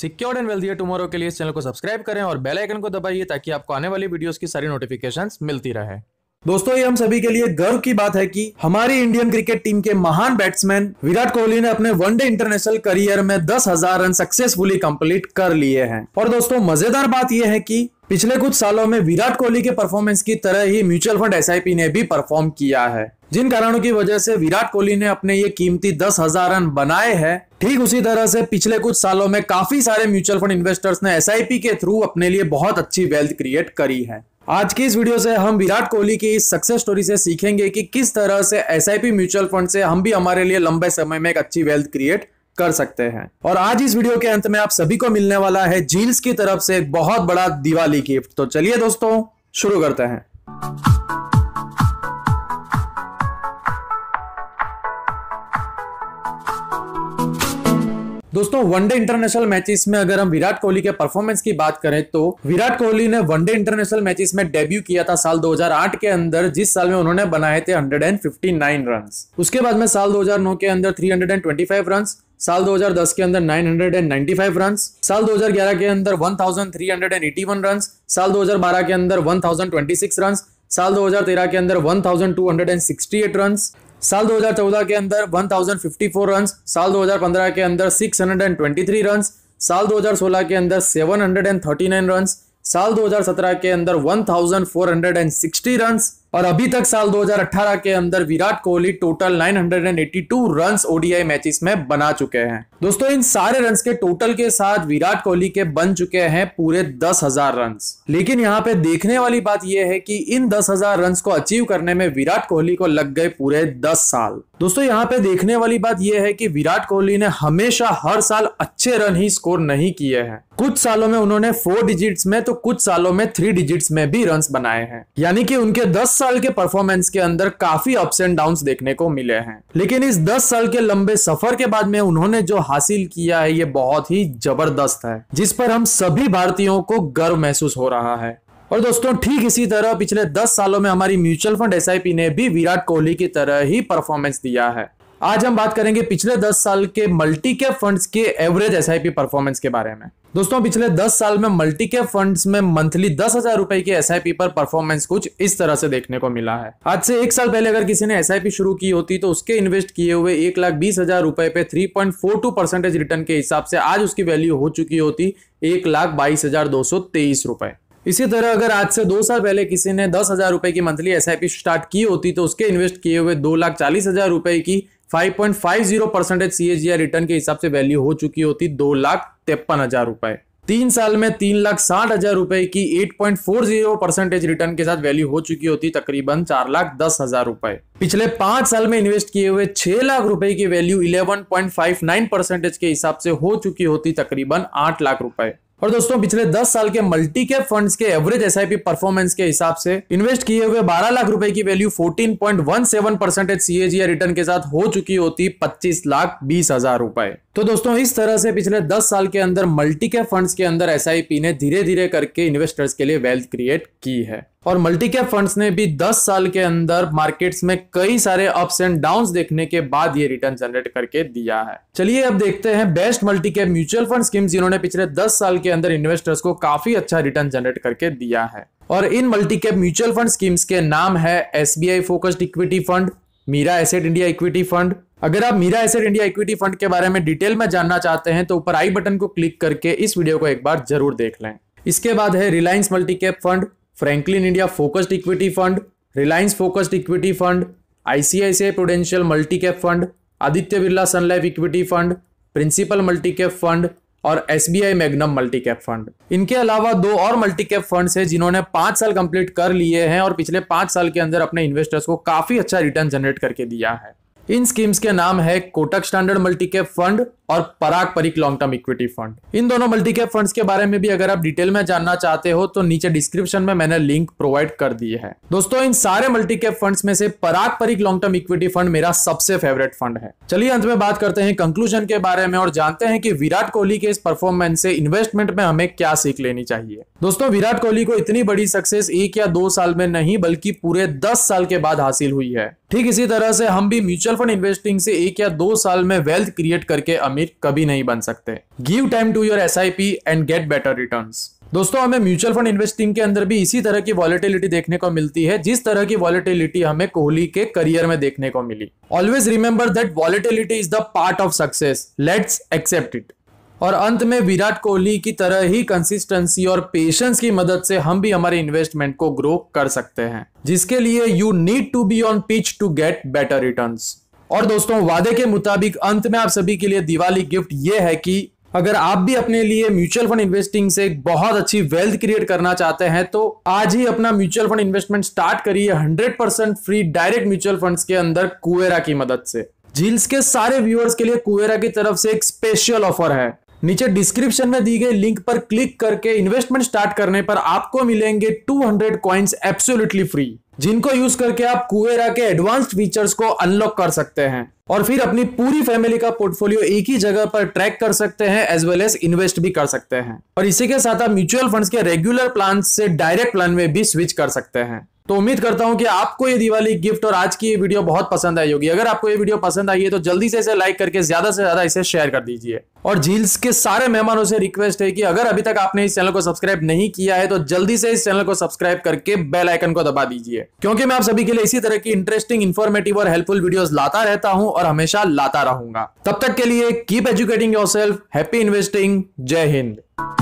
Secured and wealthier tomorrow के लिए इस चैनल को सब्सक्राइब करें और बेल आइकन को दबाइए ताकि आपको आने वाली वीडियोस की सारी नोटिफिकेशंस मिलती रहे। दोस्तों, ये हम सभी के लिए गर्व की बात है कि हमारी इंडियन क्रिकेट टीम के महान बैट्समैन विराट कोहली ने अपने वनडे इंटरनेशनल करियर में 10,000 रन सक्सेसफुली कंप्लीट कर लिए हैं। और दोस्तों, मजेदार बात यह है कि पिछले कुछ सालों में विराट कोहली के परफॉर्मेंस की तरह ही म्यूचुअल फंड SIP ने भी परफॉर्म किया है, जिन कारणों की वजह से विराट कोहली ने अपने ये कीमती 10,000 रन बनाए हैं। ठीक उसी तरह से पिछले कुछ सालों में काफी सारे म्यूचुअल फंड इन्वेस्टर्स ने SIP के थ्रू अपने लिए बहुत अच्छी वेल्थ क्रिएट करी है। आज की इस वीडियो से हम विराट कोहली की इस सक्सेस स्टोरी से सीखेंगे कि किस तरह से SIP म्यूचुअल फंड से हम भी हमारे लिए लंबे समय में एक अच्छी वेल्थ क्रिएट कर सकते हैं। और आज इस वीडियो के अंत में आप सभी को मिलने वाला है जील्स की तरफ से एक बहुत बड़ा दिवाली गिफ्ट। तो चलिए दोस्तों, शुरू करते हैं। दोस्तों, वनडे इंटरनेशनल मैचेस में अगर हम विराट कोहली के परफॉर्मेंस की बात करें तो विराट कोहली ने वनडे इंटरनेशनल मैचेस में डेब्यू किया था साल 2008 के अंदर, जिस साल में उन्होंने बनाए थे 159 रन। उसके बाद में साल 2009 के अंदर 325 रन, साल 2010 के अंदर 995 रन, साल 2011 के अंदर 1381 रन, साल 2012 के अंदर 1026 रन, साल 2013 के अंदर 1268 रन, साल 2014 के अंदर 1054 रन, साल 2015 के अंदर 623 रन, साल 2016 के अंदर 739 रन, साल 2017 के अंदर 1460 रन, और अभी तक साल 2018 के अंदर Virat Kohli total 982 run ODI matches में बना चुके हैं। दोस्तों, इन सारे रन के टोटल के साथ विराट कोहली के बन चुके हैं पूरे 10,000 रन। लेकिन यहाँ पे देखने वाली बात यह है कि इन 10,000 रन को अचीव करने में विराट कोहली को लग गए पूरे 10 साल। दोस्तों, यहाँ पे देखने वाली बात यह है कि विराट कोहली ने हमेशा हर साल अच्छे रन ही स्कोर नहीं किए हैं। कुछ सालों में उन्होंने 4 डिजिट्स में तो कुछ सालों में 3 डिजिट्स में भी रन बनाए हैं, यानी कि उनके 10 साल के परफॉर्मेंस के अंदर काफी अप्स एंड डाउन्स देखने को मिले हैं। लेकिन इस 10 साल के लंबे सफर के बाद में उन्होंने जो हासिल किया है ये बहुत ही जबरदस्त है, जिस पर हम सभी भारतीयों को गर्व महसूस हो रहा है। और दोस्तों, ठीक इसी तरह पिछले 10 सालों में हमारी म्यूचुअल फंड SIP ने भी विराट कोहली की तरह ही परफॉर्मेंस दिया है। आज हम बात करेंगे पिछले 10 साल के मल्टी कैप फंड्स के एवरेज SIP परफॉर्मेंस के बारे में। दोस्तों, पिछले 10 साल में मल्टी कैप फंड्स में मंथली 10,000 रुपए की SIP पर परफॉर्मेंस कुछ इस तरह से देखने को मिला है। आज से 1 साल पहले अगर किसी ने SIP शुरू की होती तो उसके इन्वेस्ट किए हुए 1,20,000 रुपए पे 3.42% रिटर्न के हिसाब से आज उसकी वैल्यू हो चुकी होती 1,22,223 रुपए। इसी तरह अगर आज से 2 साल पहले किसी ने 10,000 रुपए की मंथली SIP स्टार्ट की होती तो उसके इन्वेस्ट किए हुए 2,40,000 रुपए की 5.50% CAGR रिटर्न के हिसाब से वैल्यू हो चुकी होती 2,53,000 रुपए। 3 साल में 3,60,000 रुपए की 8.40% रिटर्न के साथ वैल्यू हो चुकी होती तकरीबन 4,10,000 रुपए। पिछले 5 साल में इन्वेस्ट किए हुए 6 लाख रुपए की वैल्यू 11.59% के हिसाब से हो चुकी होती तकरीबन 8 लाख रुपए। और दोस्तों, पिछले 10 साल के मल्टी कैप फंड्स के एवरेज SIP परफॉर्मेंस के हिसाब से इन्वेस्ट किए हुए 12 लाख रुपए की वैल्यू 14.17% CAGR रिटर्न के साथ हो चुकी होती 25,20,000 रुपए। तो दोस्तों, इस तरह से पिछले 10 साल के अंदर मल्टी कैप फंड्स के अंदर SIP ने धीरे धीरे करके इन्वेस्टर्स के लिए वेल्थ क्रिएट की है। और मल्टी कैप फंड्स ने भी 10 साल के अंदर मार्केट्स में कई सारे अप्स एंड डाउन्स देखने के बाद ये रिटर्न जनरेट करके दिया है। चलिए अब देखते हैं best multi cap mutual fund schemes जिन्होंने पिछले 10 साल के अंदर इन्वेस्टर्स को काफी अच्छा रिटर्न जनरेट करके दिया है। और इन multi cap mutual fund schemes के नाम है SBI focused equity fund, Mirae asset India equity fund. अगर आप Mirae asset India equity fund के बारे में डिटेल में जानना चाहते हैं तो ऊपर आई बटन को क्लिक करके इस वीडियो को एक बार जरूर देख लें। इसके बाद है Reliance multi cap fund, Franklin India focused equity fund, Reliance focused equity fund, ICICI Prudential multi cap fund, Aditya Birla Sun Life equity fund, principal multi cap fund और SBI Magnum multi cap fund. इनके अलावा 2 और मल्टी कैप फंड्स हैं जिन्होंने 5 साल complete कर लिए हैं और पिछले 5 साल के अंदर अपने इन्वेस्टर्स को काफी अच्छा रिटर्न जनरेट करके दिया है। इन स्कीम्स के नाम है Kotak standard multi cap fund और Parag Parikh long term equity fund. इन दोनों मल्टी कैप फंड्स के बारे में भी अगर आप डिटेल में जानना चाहते हो तो नीचे डिस्क्रिप्शन में मैंने लिंक प्रोवाइड कर दी है। दोस्तों, इन सारे मल्टी कैप फंड्स में से Parag Parikh long term equity fund मेरा सबसे फेवरेट फंड है। चलिए अंत में बात करते हैं कंक्लूजन के बारे में और जानते हैं कि विराट कोहली के इस परफॉर्मेंस से इन्वेस्टमेंट में हमें क्या सीख लेनी चाहिए। दोस्तों, विराट कोहली को इतनी बड़ी सक्सेस 1 या 2 साल में नहीं बल्कि पूरे 10 साल के बाद हासिल हुई है। ठीक इसी तरह से हम भी म्यूचुअल फंड इन्वेस्टिंग से 1 या 2 साल में वेल्थ क्रिएट करके अमीर अमीर कभी नहीं बन सकते। Give time to your SIP and get better returns. दोस्तों, हमें म्यूचुअल फंड इन्वेस्टिंग के अंदर भी इसी तरह की वॉलेटिलिटी देखने को मिलती है, जिस तरह की वॉलेटिलिटी हमें कोहली के करियर में देखने को मिली। Always remember that volatility is the part of success, let's accept it. और अंत में विराट कोहली की तरह ही कंसिस्टेंसी और पेशेंस की मदद से हम भी हमारे इन्वेस्टमेंट को ग्रो कर सकते हैं, जिसके लिए you need to be on pitch to get better returns. और दोस्तों, वादे के मुताबिक अंत में आप सभी के लिए दिवाली गिफ्ट ये है कि अगर आप भी अपने लिए म्यूचुअल फंड इन्वेस्टिंग से बहुत अच्छी वेल्थ क्रिएट करना चाहते हैं तो आज ही अपना म्यूचुअल फंड इन्वेस्टमेंट स्टार्ट करिए 100% फ्री डायरेक्ट म्यूचुअल फंड्स के अंदर कुवेरा की मदद से। झील्स के सारे व्यूअर्स के लिए कुवेरा की तरफ से एक स्पेशल ऑफर है। नीचे डिस्क्रिप्शन में दी गई लिंक पर क्लिक करके इन्वेस्टमेंट स्टार्ट करने पर आपको मिलेंगे 200 कॉइन्स एब्सोल्युटली फ्री, जिनको यूज करके आप कुवेरा के एडवांस्ड फीचर्स को अनलॉक कर सकते हैं और फिर अपनी पूरी फैमिली का पोर्टफोलियो एक ही जगह पर ट्रैक कर सकते हैं एज वेल एज इन्वेस्ट भी कर सकते हैं। और इसी के साथ आप म्यूचुअल फंड्स के रेगुलर प्लान से डायरेक्ट प्लान में भी स्विच कर सकते हैं। तो उम्मीद करता हूं कि आपको ये दिवाली गिफ्ट और आज की ये वीडियो बहुत पसंद आई होगी। अगर आपको ये वीडियो पसंद आई है तो जल्दी से इसे लाइक करके ज्यादा से ज्यादा इसे शेयर कर दीजिए। और झील्स के सारे मेहमानों से रिक्वेस्ट है कि अगर अभी तक आपने इस चैनल को सब्सक्राइब नहीं किया है तो जल्दी से इस चैनल को सब्सक्राइब करके बेल आइकन को दबा दीजिए, क्योंकि मैं आप सभी के लिए इसी तरह की इंटरेस्टिंग, इन्फॉर्मेटिव और हेल्पफुल वीडियोस लाता रहता हूं और हमेशा लाता रहूंगा। तब तक के लिए keep educating yourself, happy investing, जय हिंद।